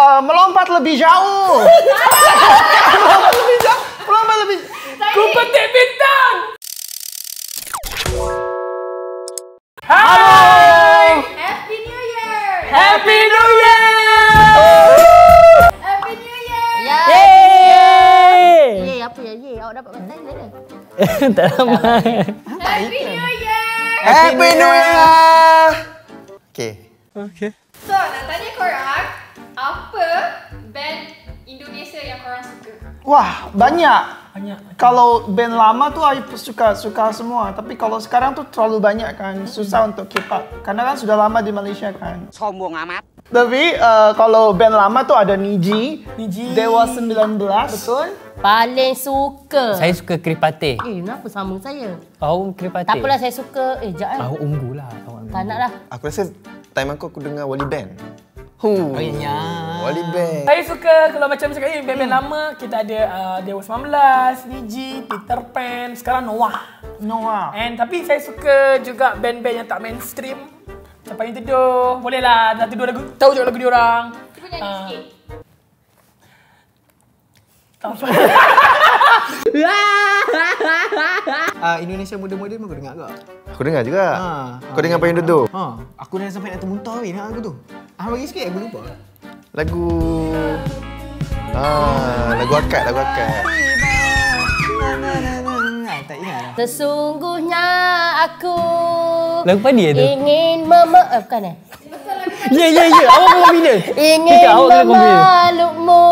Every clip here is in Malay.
melompat lebih jauh. Melompat lebih jauh. Melompat lebih. Ku petik bintang. Halo. Happy New Year. Happy New Year. Happy New Year. Yeay. Yeay apa ya? Yeay. Awak dapat bantai ni. Happy New Year. Happy New Year. Okay. Okay. So nak tanya korang, apa band Indonesia yang korang suka? Wah, banyak. Banyak. Kalau band lama tu, I suka semua. Tapi kalau sekarang tu terlalu banyak kan, susah untuk keep up. Karena kan sudah lama di Malaysia kan. Sombong amat. Tapi kalau band lama tu ada Nidji, Dewa 19, betul. Paling suka. Saya suka Kerispatih. Kenapa sama saya? Oh, Kerispatih. Tak apalah saya suka. Jangan. Oh, Ungu lah. Tak nak lah. Aku rasa time aku dengar Wali Band. Oh ya. Wali Band. Saya suka kalau macam cakap ni band-band lama kita ada Dewa 19, Nidji, Peter Pan, sekarang Noah. And tapi saya suka juga band-band yang tak mainstream. Sampai tidur. Bolehlah dah tidur lagu tahu juga lagu dia orang. Cuba nyanyi sikit. Indonesia muda-muda pun aku dengar juga. Aku dengar juga. Kau dengar apa yang duduk? Aku dah sampai nak termuntah weh nak lagu tu. Bagi sikit aku lupa. Lagu lagu akad. Tak ingat. Sesungguhnya aku lagu padi tu. Ingin bukan eh? Ya. Awak kombinasi. Ingin memelukmu.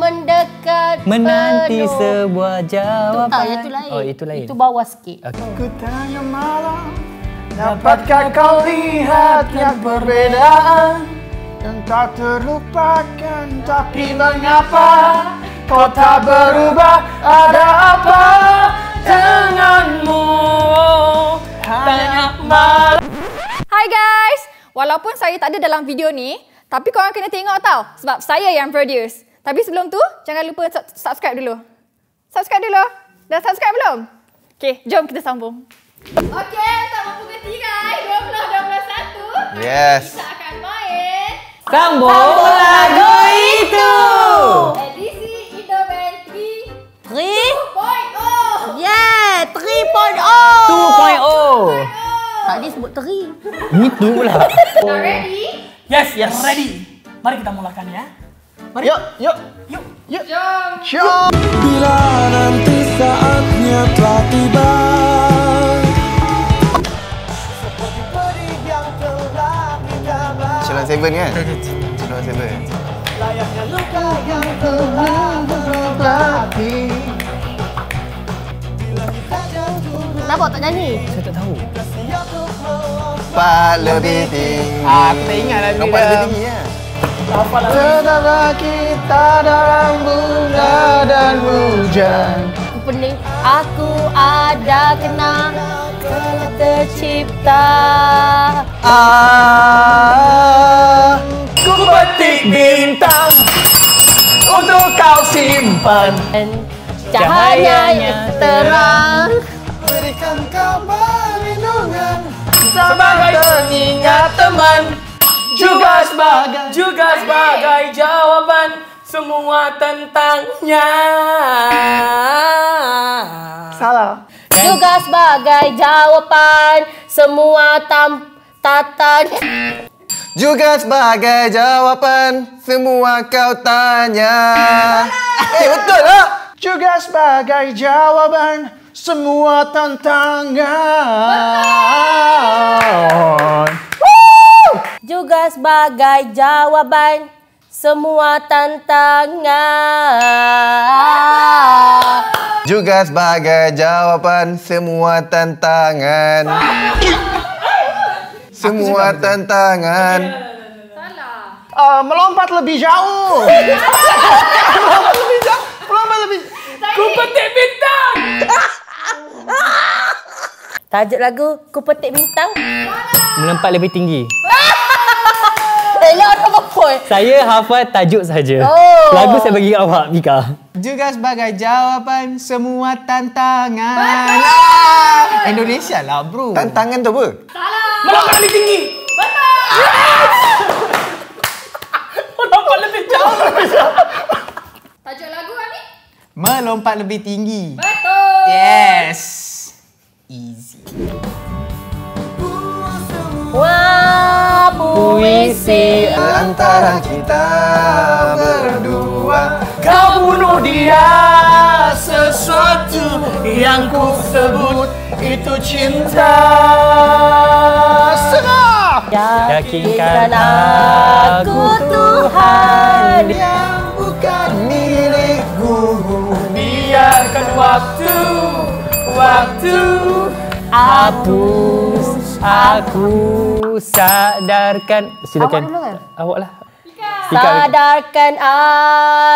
Mendekat menanti penuh. Sebuah jawapan. Itu tak, itu lain. Oh, itu lain. Itu bawah sikit. Okay. Ku tanya malam, dapatkah kau lihat yang perbedaan yang tak terlupakan? Tapi mengapa kau tak berubah? Ada apa denganmu? Tanya malam. Hai guys, walaupun saya tak ada dalam video ni, tapi korang kena tengok tau sebab saya yang produce. Tapi sebelum tu, jangan lupa subscribe dulu. Subscribe dulu. Dah subscribe belum? Okay, jom kita sambung. Okay, sama pukul 3, 20.21. Yes. Kita akan main Sambung Lagu Itu. Edisi Indoman 3.0. Yeah, 3.0. Tadi sebut 3. Itulah. Are ready? Yes. Ready. Mari kita mulakan ya. Mari. Yuk. Jom. Bila nanti saatnya telah tiba. Seperti peri yang telah digambar. Channel 7 kan? Channel 7. Layaknya luka yang telah berlati. Bila kita jatuh. Kenapa tak nyanyi? Saya tak tahu. Pak lebih tinggi. Saya ingat lah. Nampak lebih tinggi ya. Tetaplah kita dalam bunga dan hujan. Pening aku ada kena telah tercipta. Ku petik bintang untuk kau simpan. Cahayanya terang. Berikan kau perlindungan sebagai pengingat teman. Juga sebagai jawaban semua tentangnya. Salah. Juga sebagai jawaban semua tatan. Juga sebagai jawaban semua kau tanya. Betul lah. Juga sebagai jawaban semua tantangan. Betul. Juga sebagai jawaban semua tantangan. Juga sebagai jawaban semua tantangan. Semua tantangan. Salah. Melompat lebih jauh. Melompat lebih jauh. Ku petik bintang. Tajuk lagu Ku Petik Bintang. Melompat lebih tinggi. Saya hafal tajuk saja. Lagu saya bagi awak, Mika. Juga sebagai jawapan semua tantangan. Betul. Indonesia lah, bro. Tantangan tu apa? Salah. Melompat lebih tinggi. Betul. Yes. Melompat lebih jauh. Tajuk lagu kami? Melompat lebih tinggi. Betul. Yes. Easy. Wah, puisi antara kita berdua. Kau bunuh dia, sesuatu yang ku sebut itu cinta. Serah. Yakinkan aku Tuhan yang bukan milikku. Biarkan waktu, waktu hapus. Aku sadarkan. Silakan. Awak lah. Sadarkan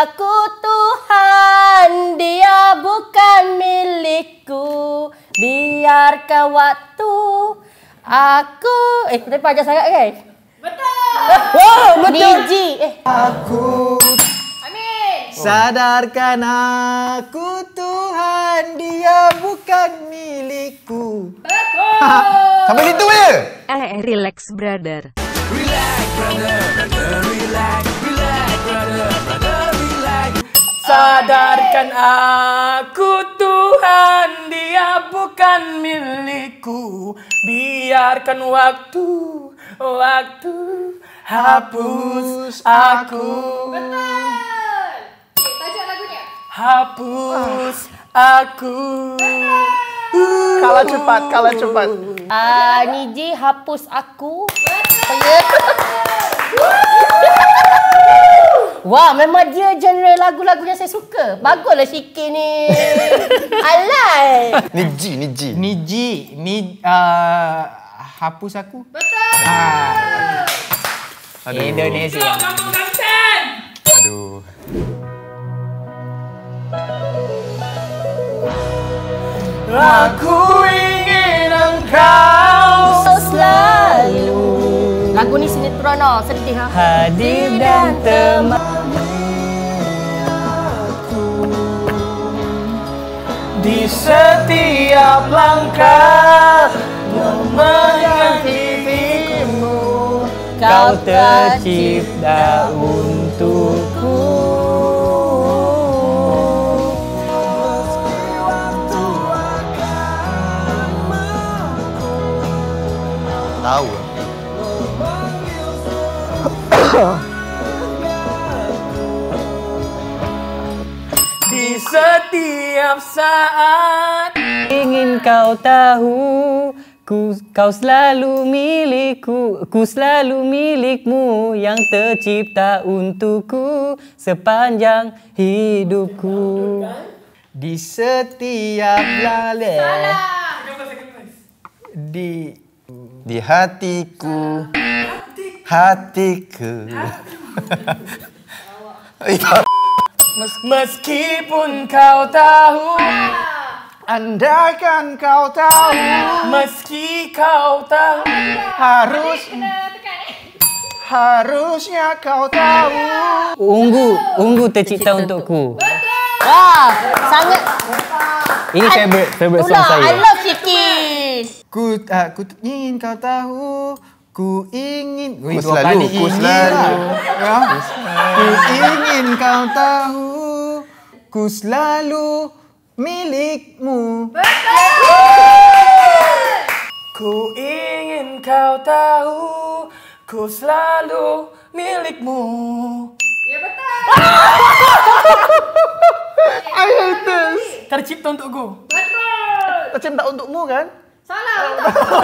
aku Tuhan, dia bukan milikku. Biarkan waktu aku. Betul panjang sangat kan? Betul. Wow, betul. Nidji. Aku. Sadarkan aku Tuhan, dia bukan milikku. Betul. Sampai situ je. Relax brother. Relax brother, relax, relax brother, relax. Sadarkan aku Tuhan, dia bukan milikku. Biarkan waktu, waktu hapus aku. Betul. Hapus aku. Kalah cepat, kalah cepat. Nidji, hapus aku. Wah, memang dia genre lagu-lagu yang saya suka. Baguslah sikit ni. Alai. Nidji, Nidji. Nidji, hapus aku. Betul. Indonesia. Aduh. Aku ingin engkau selalu. Lagu ni sinetron lah, sedih lah. Hadir dan temani aku di setiap langkah menyayangimu. Kau tercipta untukku. Tahu. Di setiap saat ingin kau tahu, kau selalu milikku, ku selalu milikmu yang tercipta untukku sepanjang hidupku. Di setiap lalai. Di hatiku, hatiku. Meskipun kau tahu, andaikan kau tahu, meski kau tahu, harusnya kau tahu. Ungu, Ungu tercipta untukku. Wah, sangat. Ini favorite song saya. I love Siki. Ku ingin kau tahu, ku ingin ku selalu ya? Ku ingin kau tahu, ku selalu milikmu. Betul. Ku ingin kau tahu, ku selalu milikmu. Ya betul. I hate this. Tercipta untukku. Betul. Tercipta untukmu kan? Salah untukku.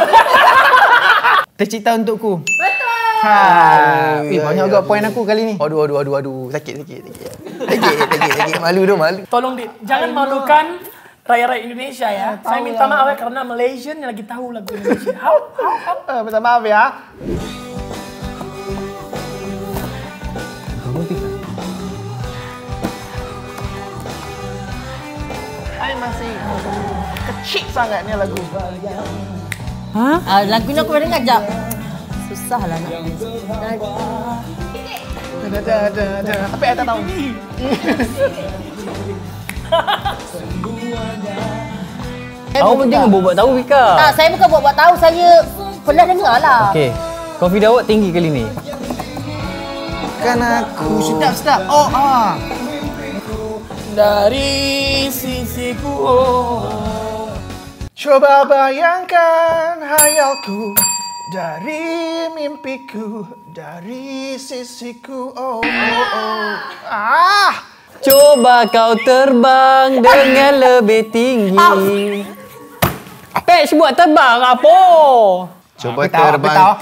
Tercipta untukku. Betul. Ha, banyak agak poin aku kali ni. Aduh aduh aduh aduh, sakit. Sakit. Malu tu, malu. Tolong Dit, jangan malukan rakyat Indonesia ya. Saya minta maaf ya kerana Malaysian yang lagi tahu lagu Indonesia. Minta maaf ya. Saya masih kecil sangat ni lagu. Lagu ni aku dengar sekejap. Susah lah nak. Tapi saya tak tahu. Tahu pun jangan buat-buat tahu, Wika. Tak, saya bukan buat-buat tahu. Saya pernah dengar lah. Okey. Kopi Dawak tinggi kali ni. Makan aku. Sedap. Oh, ah. Dari sisiku. Oh. Coba bayangkan hayalku. Dari mimpiku, dari sisiku, oh. Ah! Coba kau terbang dengan lebih tinggi. Pech buat terbang apa? Coba terbang.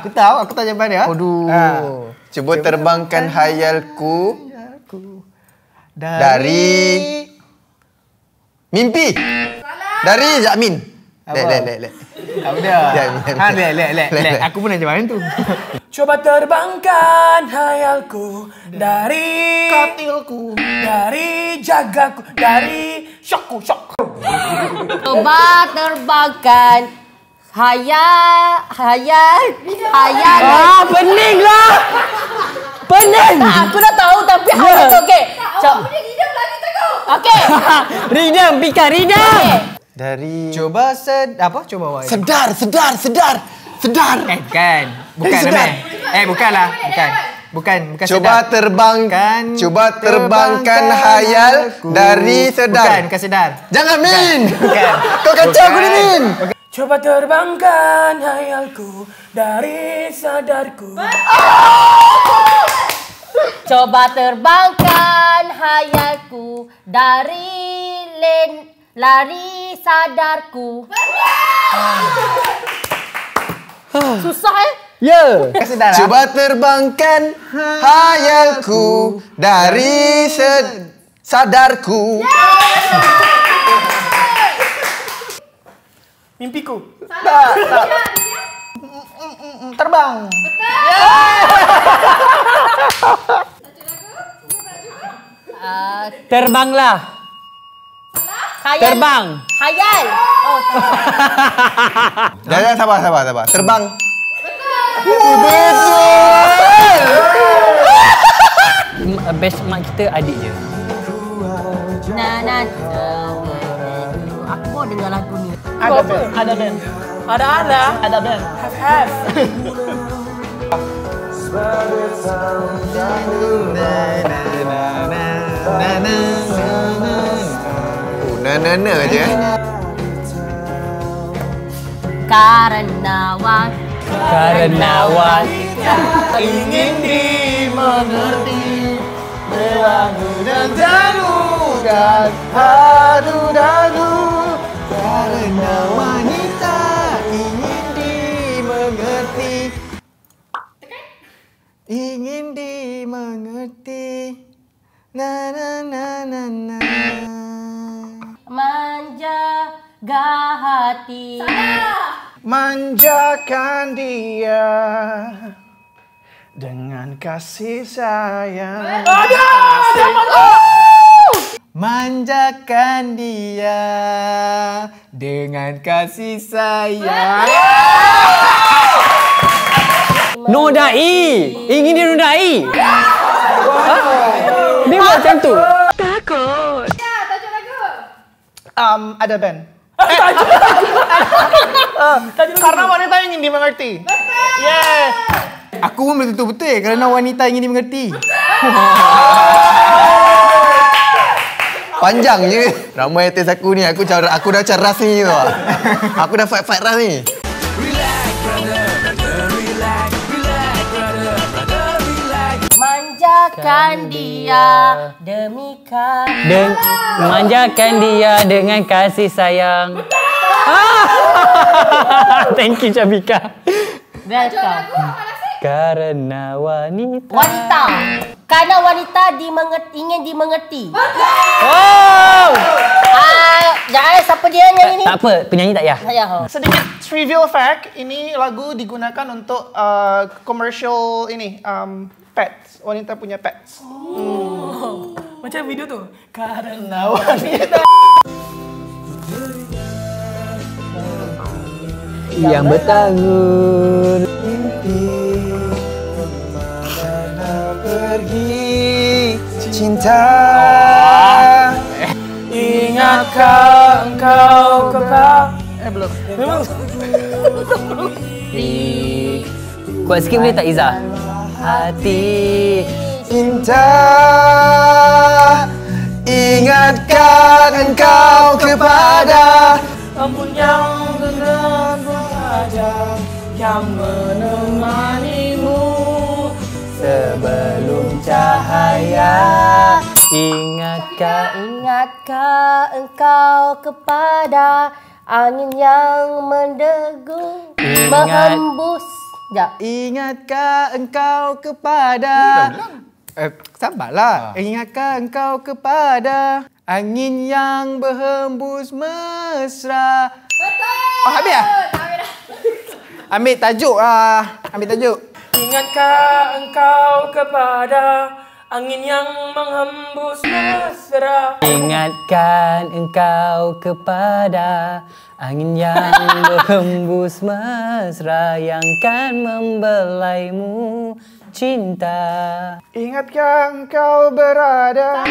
Aku tahu. Aku tanya dia. Aduh. Coba terbangkan hayalku. Dari mimpi. Dari Jamin. Lek. Lek. Aku pun nak main tu. Coba terbangkan hayalku dari katilku, dari jagaku, dari syokku. Coba terbangkan hayal. Ah, pening lah. Pening. Aku dah tahu tapi hayal tu okey. Okey. Ridam, pika ridam. Dari coba sedar. Bukan. Coba terbangkan hayal dari sedar. Bukan sedar. Jangan Min. Bukan. Kau kacau aku ni Min. Coba terbangkan hayalku dari sadarku. Coba terbangkan hayalku dari lari sadarku. Susah eh? Ya. Yeah. Coba terbangkan hayalku dari sadarku. Mimpiku. Tak. Terbang. Betul. Terbanglah. Hayal. Terbang. Hayal. Oh, terbang. Jangan sabar. Terbang. Betul. Best mak kita adik je. Nah. Aku dengar lagu ni. Ada band. Have. Nana aja. Karena wan ingin dimengerti, berlagu dan terluka, hadu karena wanita ingin dimengerti, na. Menjaga hati. Manjakan dia dengan kasih sayang. Manjakan dia dengan kasih sayang. Nodai. Ingin dinodai. Dia macam tu. Takut. Ada band. Karena wanita ingin dimengerti. Betul. Yeah. Aku pun betul-betul kerana wanita ingin dimengerti. Panjang je. Ramai atas aku ni. Aku dah macam ras ni tu. Aku dah fight ras ni. Manjakan dia dengan kasih sayang. Thank you Syabika. Welcome. Karena wanita ingin dimengerti. Wow. Jangan ada siapa dia nyanyi ni. Tak apa, penyanyi tak payah. Sedikit trivial fact, ini lagu digunakan untuk commercial ini. Pets, wanita punya pets. Oh. Macam video tu. Karena wanita yang bertanggung mimpi kemana pergi cinta. Ingatkah engkau kepala? Belum. Memang. Kuat sikit boleh tak Izzah? hati indah. Ingatkan engkau kepada ampun yang dengan mengajar yang menemanimu sebelum cahaya. Ingatkah engkau kepada angin yang mendegung menghembus. Ingatkah engkau kepada sabarlah. Ingatkah engkau kepada angin yang berhembus mesra. Betul. Oh, habis ya? Ambil tajuk lah. Ambil tajuk. Ingatkah engkau kepada angin yang menghembus mesra. Ingatkan engkau kepada angin yang berhembus mesra yang kan membelaimu cinta. Ingatkah engkau berada.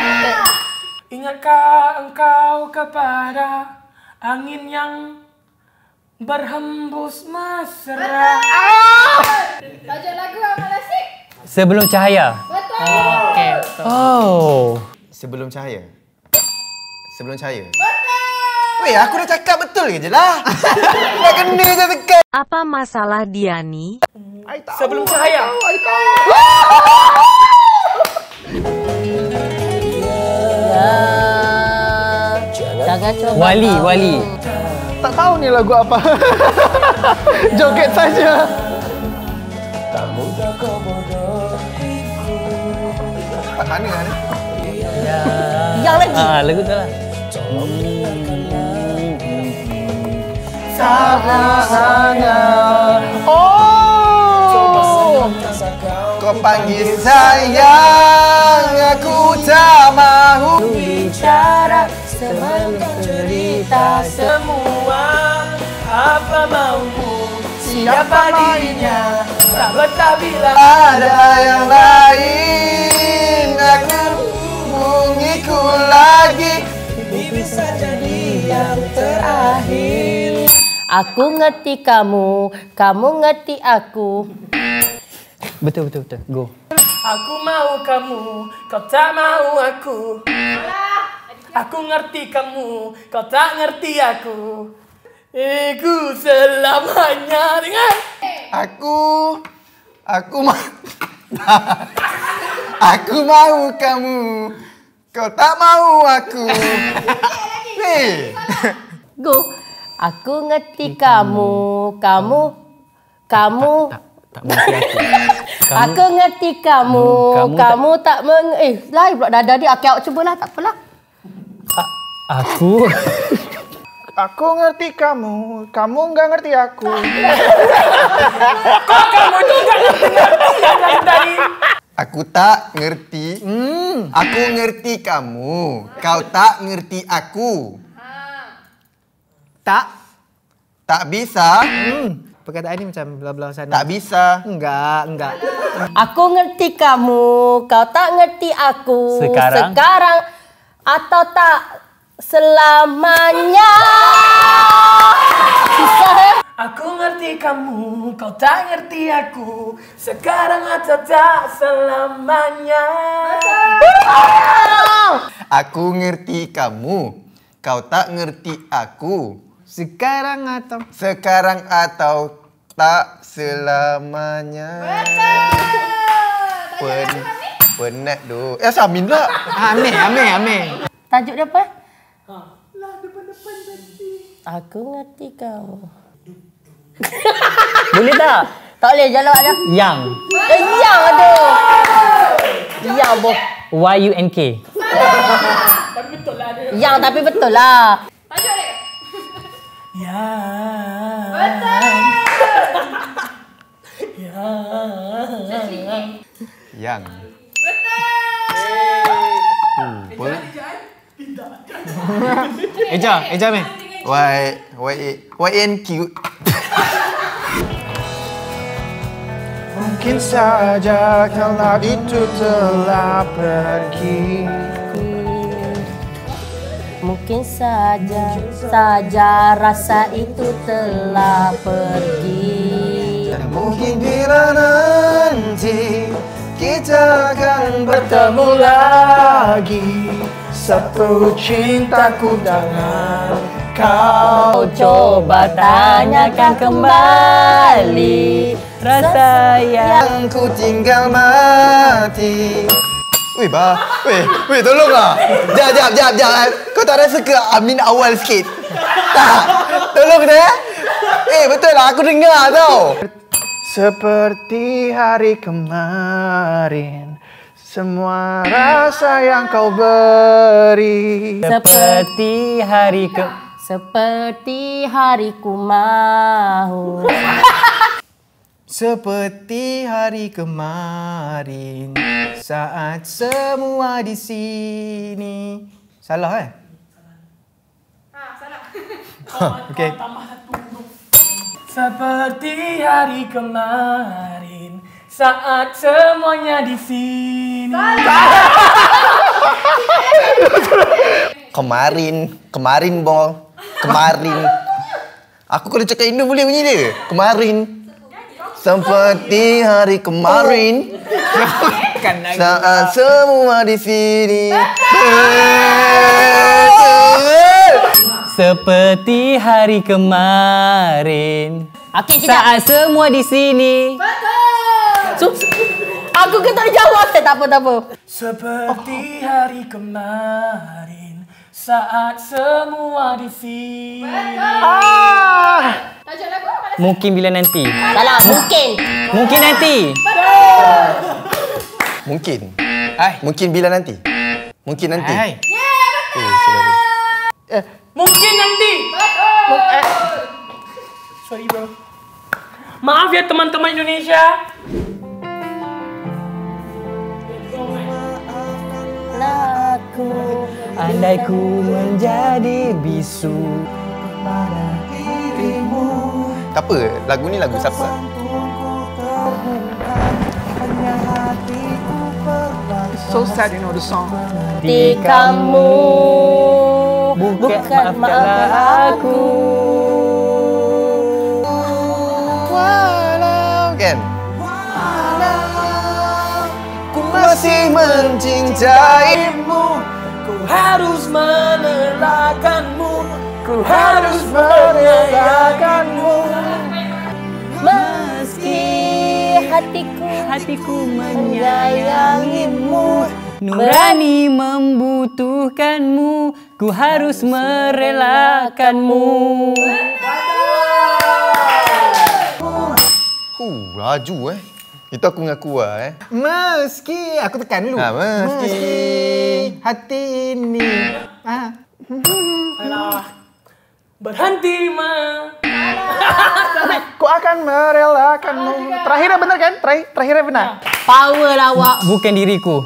Ingatkah engkau kepada angin yang berhembus mesra. Tajuk lagu Amal Asyik. Sebelum cahaya. Betul. Oh. Okay, betul. Oh. Sebelum cahaya. Sebelum cahaya. Betul. Weh, aku dah cakap betul je lah. Nak kena je tekan. Apa masalah dia ni? Sebelum cahaya. I tahu. Jangan coba. Wali. Tak tahu ni lagu apa. Joget saja. Tahan kan? Ya. Yang lagi. Lagu tu lah. Saatnya. Oh. Kau panggil sayang, aku tak mahu bicara sementang cerita semua. Apa mahu? Siapa dirinya? Tak betah bila ada yang lain. Aku bunyiku lagi. Bisa jadi yang terakhir. Aku ngerti kamu, kamu ngerti aku. Betul. Go. Aku mau kamu, kau tak mau aku. Aku ngerti kamu, kau tak ngerti aku. Aku selamanya dengan aku mau kamu, kau tak mau aku. Nih. Go. Aku ngerti kamu. Tak ngerti aku. Aku ngerti kamu. Kamu tak meng. Lain pula dada dia. Okey, cubalah, tak apalah. Aku. Aku ngerti kamu, kamu nggak ngerti aku. Kok kamu tuh nggak ngerti? Aku tak ngerti. Aku ngerti kamu, kau tak ngerti aku. Tak bisa. Perkataan ini macam bla bla sana. Tak bisa. Enggak. Aku ngerti kamu, kau tak ngerti aku. Sekarang atau tak. Selamanya. Aku ngerti kamu, kau tak ngerti aku. Sekarang atau tak selamanya. Aku ngerti kamu, kau tak ngerti aku. Sekarang atau tak selamanya. Penat doh. Amin lah. Amin. Tajuk dia apa? Lah depan-depan tadi. Aku ngerti kau. Boleh tak? Tak boleh, jalan ada. Yang. Yang aduh. Yang boh. YUNK. Tapi betul lah dia. Yang tapi betul lah. Tajuk dia. Yang. Betul. Yang. Yang. Betul. Boleh. Eja meh. YNQ. Mungkin saja kalau itu telah pergi. Mungkin saja rasa itu telah pergi. Mungkin bila nanti kita akan bertemu lagi. Satu cintaku dengan kau, coba tanyakan kembali rasa yang ku tinggal mati. Weh bah, weh tolonglah. Jap. Kau tak rasa ke Amin awal sikit? Tak. Tolong deh. Betul lah aku dengar tau. Seperti hari kemarin, semua rasa yang kau beri. Seperti hari ku mahu. Seperti hari kemarin, saat semua di sini. Salah kan? Salah. Okey. Seperti hari kemarin, saat semuanya di sini. Salah. Kemarin. Aku kalau cakap Indo boleh bunyi dia. Kemarin. Seperti hari kemarin, saat semua di sini. Seperti hari kemarin, saat semua di sini. Betul. Aku kena jawab. Tak apa. Seperti hari kemarin, saat semua di sini. Betul. Mungkin bila nanti. Salah, mungkin nanti. Betul. Mungkin bila nanti. Mungkin nanti. Ya, betul. Mungkin nanti. Betul. Sorry bro. Maaf ya teman-teman Indonesia. Maafkanlah aku, andai ku menjadi bisu pada dirimu. Tak apa, lagu ni lagu siapa? So sad you know the song. Di kamu, bukan maafkanlah aku. Walau kan? Walau ku masih mencintaimu, ku harus merelakanmu. Ku harus merelakanmu, meski hatiku menyayangimu, nurani membutuhkanmu, ku harus merelakanmu. Raju itu aku ngaku lah. Meski aku tekan dulu. Meski hati ini. Alah. Berhenti Ku akan merelakanmu. Terakhirnya benar kan? Terakhirnya benar. Power lawak. Bukan diriku.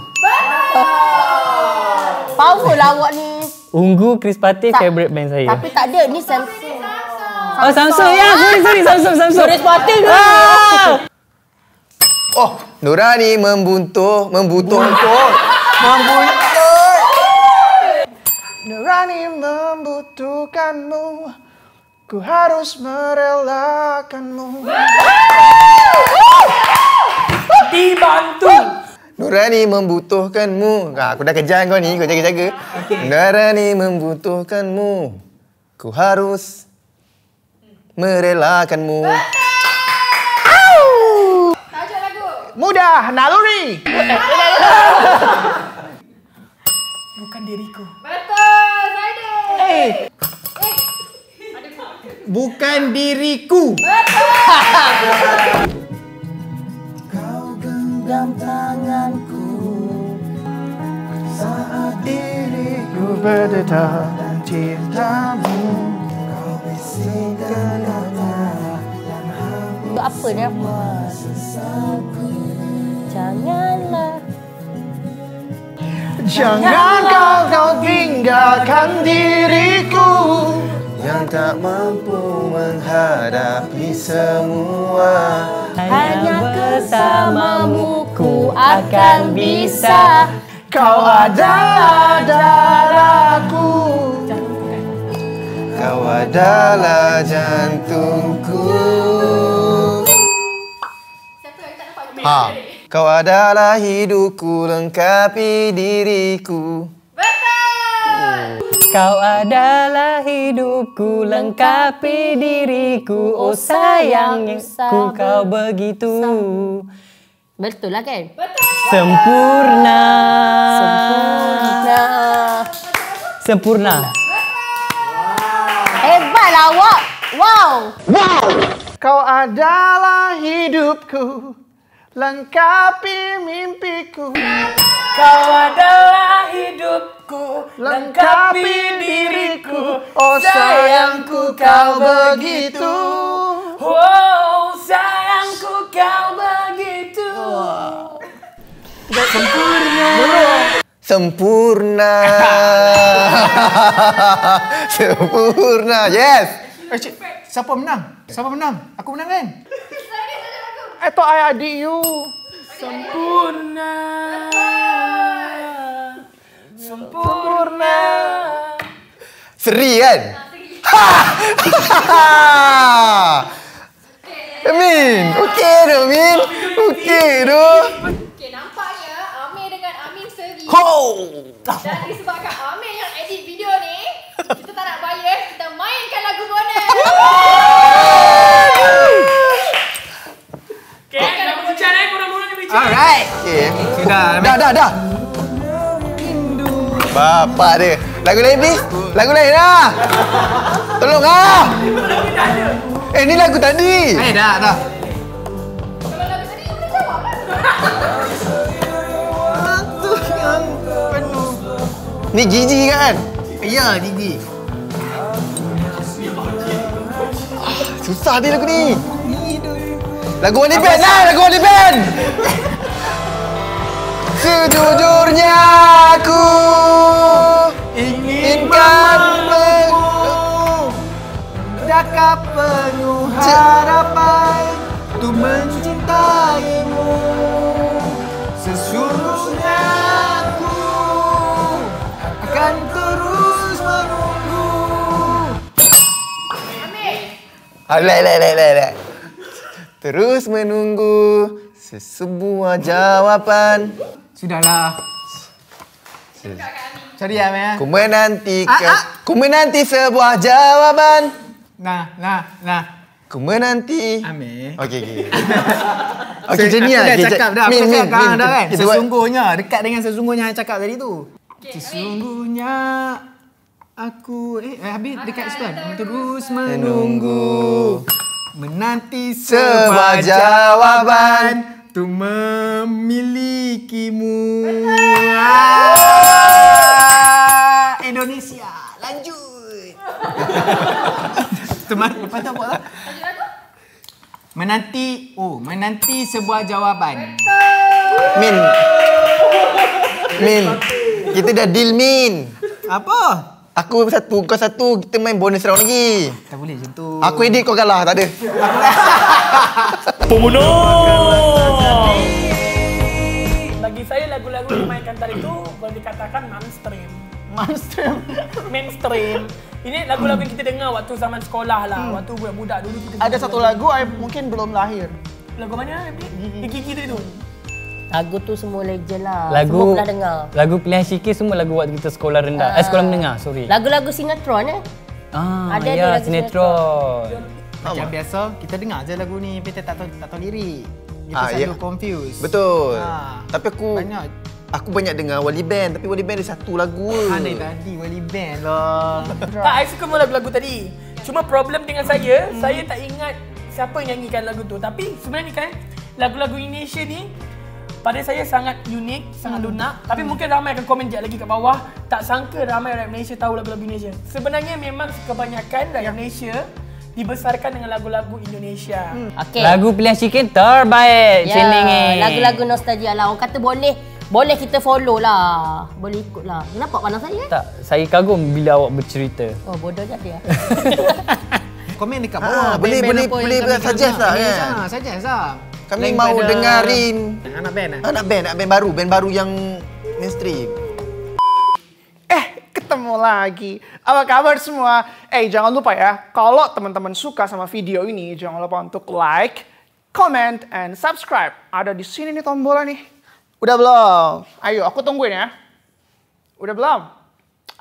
Power lawak ni. Ungu, Kerispatih, favorite band saya. Tapi tak ada ni Samsung. Oh Samsung ya. Sorry Samsung. Kerispatih ke? Oh, nurani membutuhkan. Nurani membutuhkanmu, ku harus merelakanmu. Dibantu. Nurani membutuhkanmu. Aku dah kerjaan kau ni, kau jaga-jaga. Nurani membutuhkanmu, ku harus merelakanmu. Tajuk lagu. Mudah naluri. Bukan diriku. Betul, Zaidin. Bukan diriku. Betul. Kau genggam tanganku saat diriku berdetak dan cintamu. Kau bisikkan kata dan hapus semua sesaku. Jangan kau tinggalkan diriku yang tak mampu menghadapi semua. Hanya bersamamu ku akan bisa. Kau ada darahku, kau adalah jantungku. Ha. Kau adalah hidupku, lengkapi diriku. Kau adalah hidupku, lengkapi diriku. Oh sayangku, kau begitu. Betul lah kan? Betul. Sempurna. Sempurna. Sempurna. Hebat awak. Wow. Wow. Kau adalah hidupku, lengkapi mimpiku. Kau adalah hidupku, lengkapi diriku. Oh sayangku, kau begitu. Oh sayangku, kau begitu. Sempurna. Sempurna. Sempurna. Yes. Siapa menang? Siapa menang? Aku menang kan? Itu ayah adik you. Sempurna. Sempurna. Seri kan? Amin. Okey doh Min. Okey doh. Okey, nampaknya Amir dengan Amin seri. Dan disebabkan Amir yang edit video ni, kita tak nak bias, kita mainkan lagu bonus. Alright. Okay. Dah. Bapak dia. Lagu lain please. Lagu lain lah. Tolong lah. Eh ni lagu tadi. Eh dah. Kalau lagu tadi boleh jawab lah. Waktu yang penuh. Ni Gigi kan? Ya Gigi. Susah dia lagu ni. Lagu Wali Band lah, lagu Wali Band. Sejujurnya aku inginkan bercakap penuh harapan untuk mencintaimu. Sesungguhnya aku akan terus menunggu. Amin. Terus menunggu sesebuah jawapan. Sudahlah. Cari ya. Ku menanti ku menanti sebuah jawaban. Nah. Ku menanti. Amin. Okey. Okey jenial. Dia cakap dah. Min, dah kan. Sesungguhnya dekat dengan sesungguhnya yang cakap tadi tu. Sesungguhnya aku habis dekat sepan. Terus menunggu. Menanti sebuah jawaban tu memilikimu. Indonesia, lanjut. Teman, patah buat lah. Menanti sebuah jawaban. Min, kita dah deal Min. Apa? Aku satu, kau satu, kita main bonus round lagi. Tak boleh macam tu. Aku edit kau kalah, tak ada. Pembunuh! Bagi saya lagu-lagu dimainkan tadi tu boleh dikatakan mainstream. Mainstream. Ini lagu-lagu yang kita dengar waktu zaman sekolah lah. Waktu budak-budak dulu kita. Ada satu lagu I mungkin belum lahir. Lagu mana? Gigi tadi tu. Lagu tu semua legend lah. Lagu, semua pernah dengar. Lagu pilihan Syikir semua lagu waktu kita sekolah rendah. Sekolah menengah, sorry. Lagu-lagu sinetron ada ya, lagu sinetron. Macam biasa, kita dengar je lagu ni. Kita tak tahu lirik. Kita selalu confused. Betul. Tapi aku banyak dengar Wali Band. Tapi Wali Band ada satu lagu. Andai tadi Wali Band lah. Tak, I suka lagu-lagu tadi. Cuma problem dengan saya, saya tak ingat siapa yang nyanyikan lagu tu. Tapi sebenarnya kan, lagu-lagu Indonesia ni pada saya sangat unik, sangat lunak. Tapi mungkin ramai akan komen sekejap lagi kat bawah. Tak sangka ramai rakyat Malaysia tahu lagu-lagu Indonesia. Sebenarnya memang kebanyakan rakyat Malaysia dibesarkan dengan lagu-lagu Indonesia. Okay. Lagu pilihan Syikir terbaik. Lagu-lagu nostalgia lah. Orang kata boleh kita follow lah. Boleh ikut lah. Kenapa pandang saya? Tak, saya kagum bila awak bercerita. Oh, bodoh je dia. Komen dekat bawah. Boleh suggest lah kan? Suggest lah. Kami mau dengarin anak band baru yang mainstream. Ketemu lagi. Apa kabar semua? Jangan lupa ya, kalau teman-teman suka sama video ini, jangan lupa untuk like, comment, and subscribe. Ada di sini nih tombolnya nih. Udah belum? Ayo, aku tungguin ya. Udah belum?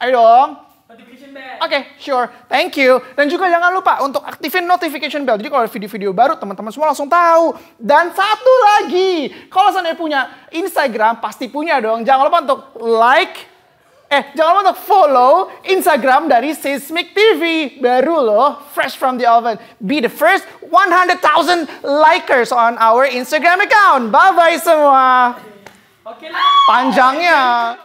Ayo dong. Notification bell. Oke, sure. Thank you. Dan juga jangan lupa untuk aktifin notification bell. Jadi kalau ada video-video baru, teman-teman semua langsung tahu. Dan satu lagi, kalau seandainya punya Instagram, pasti punya dong. Jangan lupa untuk like. Jangan lupa untuk follow Instagram dari SEISMIK TV. Baru loh, fresh from the oven. Be the first 100,000 likers on our Instagram account. Bye-bye semua. Oke lah. Panjangnya.